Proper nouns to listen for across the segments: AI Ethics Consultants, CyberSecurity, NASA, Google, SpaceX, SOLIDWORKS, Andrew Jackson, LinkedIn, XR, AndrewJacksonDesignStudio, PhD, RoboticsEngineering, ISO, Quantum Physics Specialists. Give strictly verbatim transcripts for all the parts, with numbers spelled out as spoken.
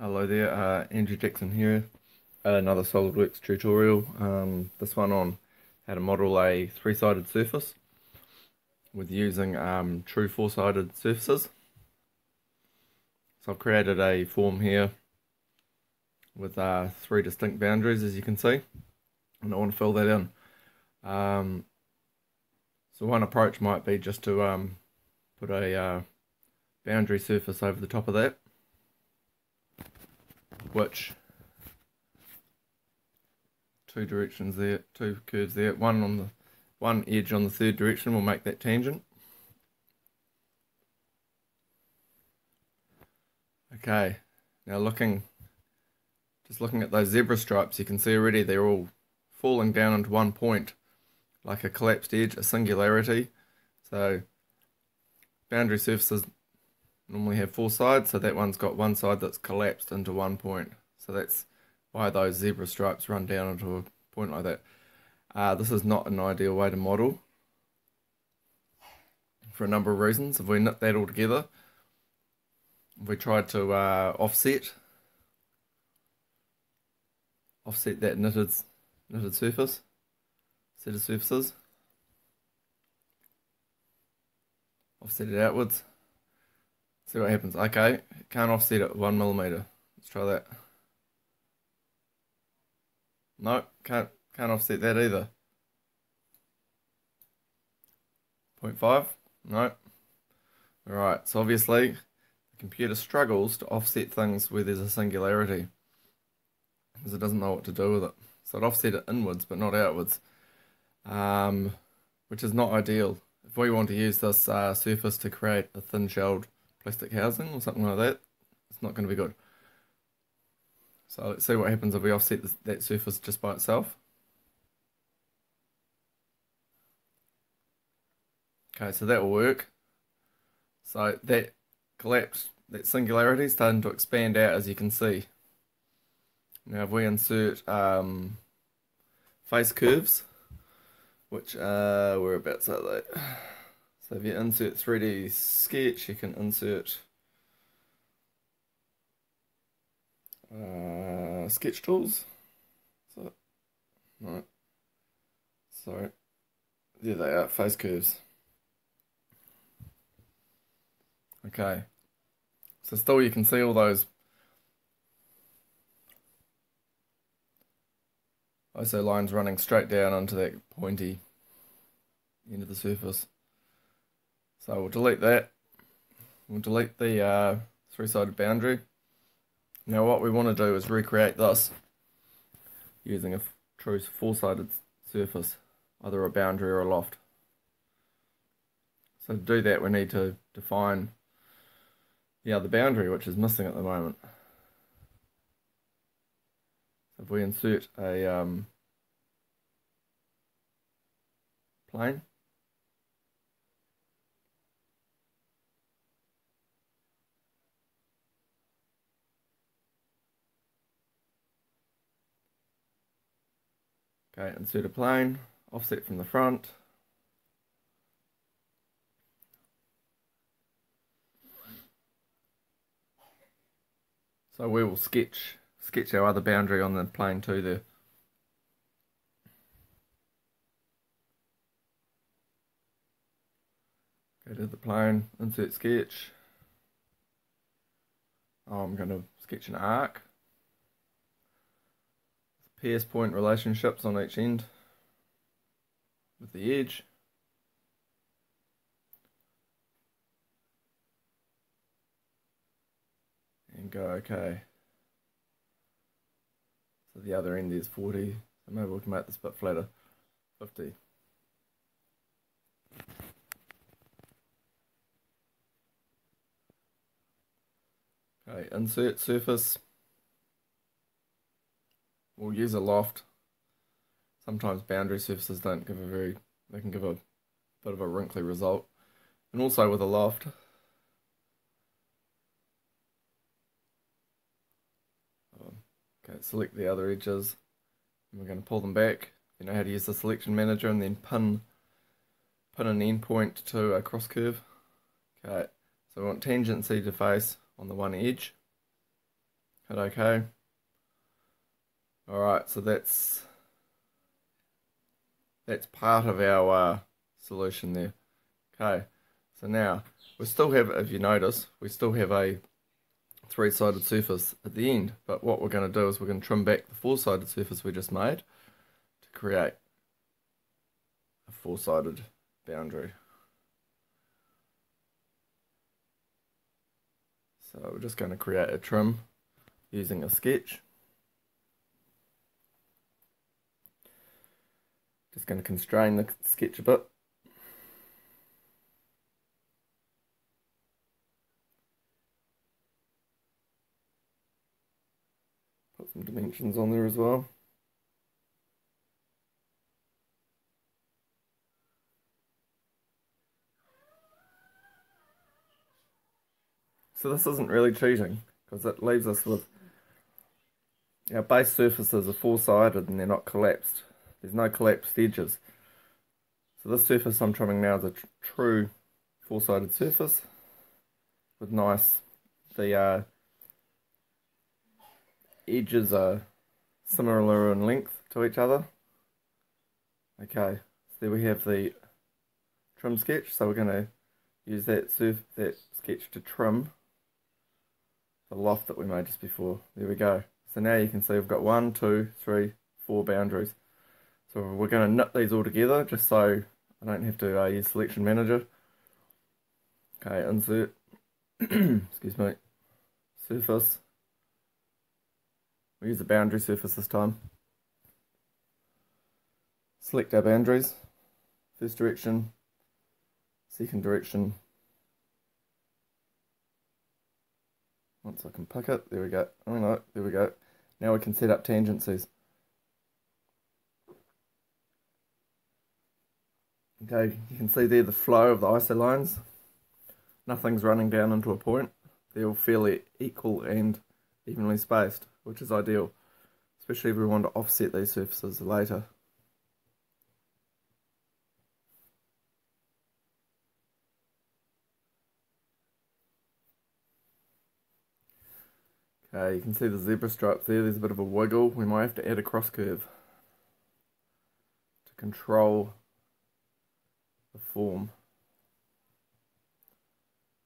Hello there, uh, Andrew Jackson here, another SOLIDWORKS tutorial, um, this one on how to model a three-sided surface with using um, true four-sided surfaces. So I've created a form here with uh, three distinct boundaries, as you can see, and I want to fill that in. Um, so one approach might be just to um, put a uh, boundary surface over the top of that, which two directions there, two curves there, one on the one edge on the third direction will make that tangent. Okay, now looking, just looking at those zebra stripes, you can see already they're all falling down into one point, like a collapsed edge, a singularity. So boundary surfaces normally have four sides, so that one's got one side that's collapsed into one point. So that's why those zebra stripes run down into a point like that. Uh, this is not an ideal way to model for a number of reasons. If we knit that all together, if we tried to uh, offset offset that knitted knitted surface, set of surfaces, offset it outwards. See what happens. Okay, can't offset it one millimeter. Let's try that. No, can't can't offset that either. zero point five. No. All right. So obviously, the computer struggles to offset things where there's a singularity, because it doesn't know what to do with it. So it offset it inwards, but not outwards, um, which is not ideal. If we want to use this uh, surface to create a thin-shelled plastic housing or something like that, it's not going to be good. So let's see what happens if we offset this, that surface just by itself. Okay, so that will work. So that collapsed, that singularity is starting to expand out, as you can see. Now if we insert um, face curves, which uh, whereabouts are they? So if you insert three D sketch, you can insert uh, sketch tools. So, no, sorry, there they are, face curves. Okay, so still you can see all those. I S O lines running straight down onto that pointy end of the surface. So we'll delete that, we'll delete the uh, three-sided boundary. Now what we want to do is recreate this using a true four-sided surface, either a boundary or a loft. So to do that we need to define the other boundary, which is missing at the moment. So if we insert a um, plane, Okay, insert a plane, offset from the front. So we will sketch sketch our other boundary on the plane too there. Go to the plane, insert sketch. Oh, I'm going to sketch an arc. Pierce point relationships on each end with the edge. And go okay. So the other end is forty, so maybe we can make this a bit flatter. fifty. Okay, insert surface. We'll use a loft. Sometimes boundary surfaces don't give a very, they can give a bit of a wrinkly result. And also with a loft, okay, select the other edges, and we're going to pull them back. You know how to use the selection manager, and then pin, pin an end point to a cross curve. Okay, so we want tangency to face on the one edge. Hit OK. Alright, so that's that's part of our uh, solution there. Okay, so now we still have, if you notice, we still have a three-sided surface at the end, but what we're going to do is we're going to trim back the four-sided surface we just made to create a four-sided boundary. So we're just going to create a trim using a sketch. Just going to constrain the sketch a bit. Put some dimensions on there as well. So this isn't really cheating, because it leaves us with our base surfaces are four-sided and they're not collapsed. There's no collapsed edges. So this surface I'm trimming now is a tr true four-sided surface with nice, the uh, edges are similar in length to each other. Okay, so there we have the trim sketch. So we're going to use that surf that sketch to trim the loft that we made just before. There we go. So now you can see we've got one, two, three, four boundaries. So we're going to knit these all together just so I don't have to uh, use selection manager. Okay, insert, excuse me, surface. We'll use the boundary surface this time. Select our boundaries, first direction, second direction. Once I can pick it, there we go, oh no, there we go. Now we can set up tangencies. Okay, you can see there the flow of the I S O lines. Nothing's running down into a point. They're all fairly equal and evenly spaced, which is ideal, especially if we want to offset these surfaces later. Okay, you can see the zebra stripes there. There's a bit of a wiggle. We might have to add a cross curve to control the form.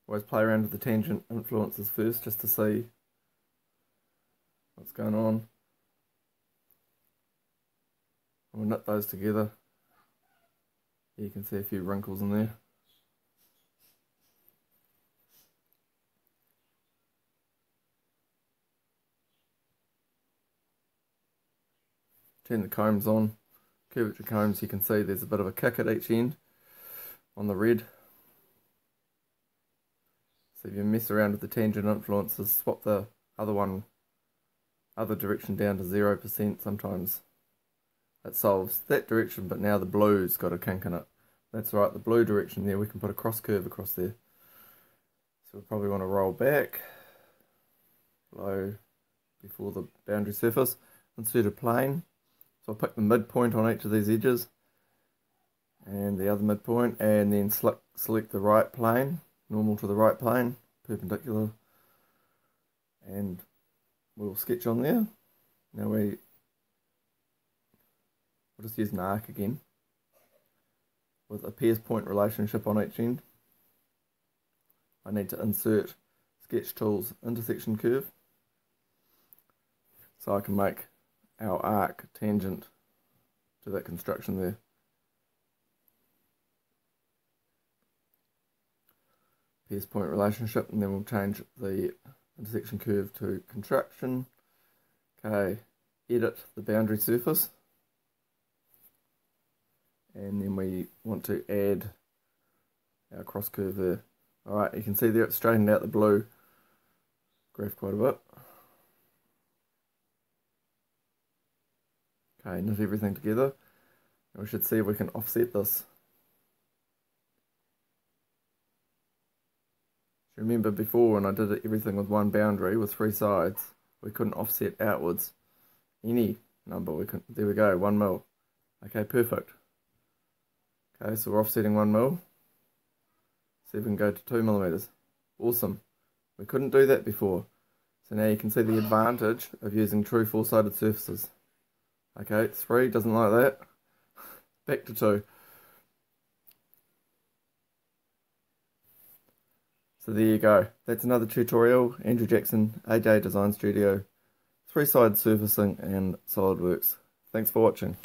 Always play around with the tangent influences first just to see what's going on. We'll knit those together. You can see a few wrinkles in there. Turn the combs on. Curvature combs, you can see there's a bit of a kick at each end on the red. So if you mess around with the tangent influences, swap the other one, other direction down to zero percent. Sometimes it solves that direction, but now the blue's got a kink in it. That's right, the blue direction there, we can put a cross curve across there. So we'll probably want to roll back, low before the boundary surface, insert a plane. So I'll pick the midpoint on each of these edges and the other midpoint, and then select the right plane, normal to the right plane, perpendicular, and we'll sketch on there. Now we, we'll just use an arc again with a pairs point relationship on each end. I need to insert Sketch Tool's intersection curve so I can make our arc tangent to that construction there. Pierce point relationship, and then we'll change the intersection curve to contraction. Okay, edit the boundary surface, and then we want to add our cross curve there. Alright, you can see there it's straightened out the blue graph quite a bit. Okay, knit everything together, and we should see if we can offset this. Remember before when I did everything with one boundary with three sides, we couldn't offset outwards any number. We couldn't. There we go, one mil. Okay, perfect. Okay, so we're offsetting one mil. See if we can go to two millimeters. Awesome. We couldn't do that before. So now you can see the advantage of using true four-sided surfaces. Okay, three doesn't like that. Back to two. So there you go. That's another tutorial. Andrew Jackson, A J Design Studio, three-sided surfacing and SolidWorks. Thanks for watching.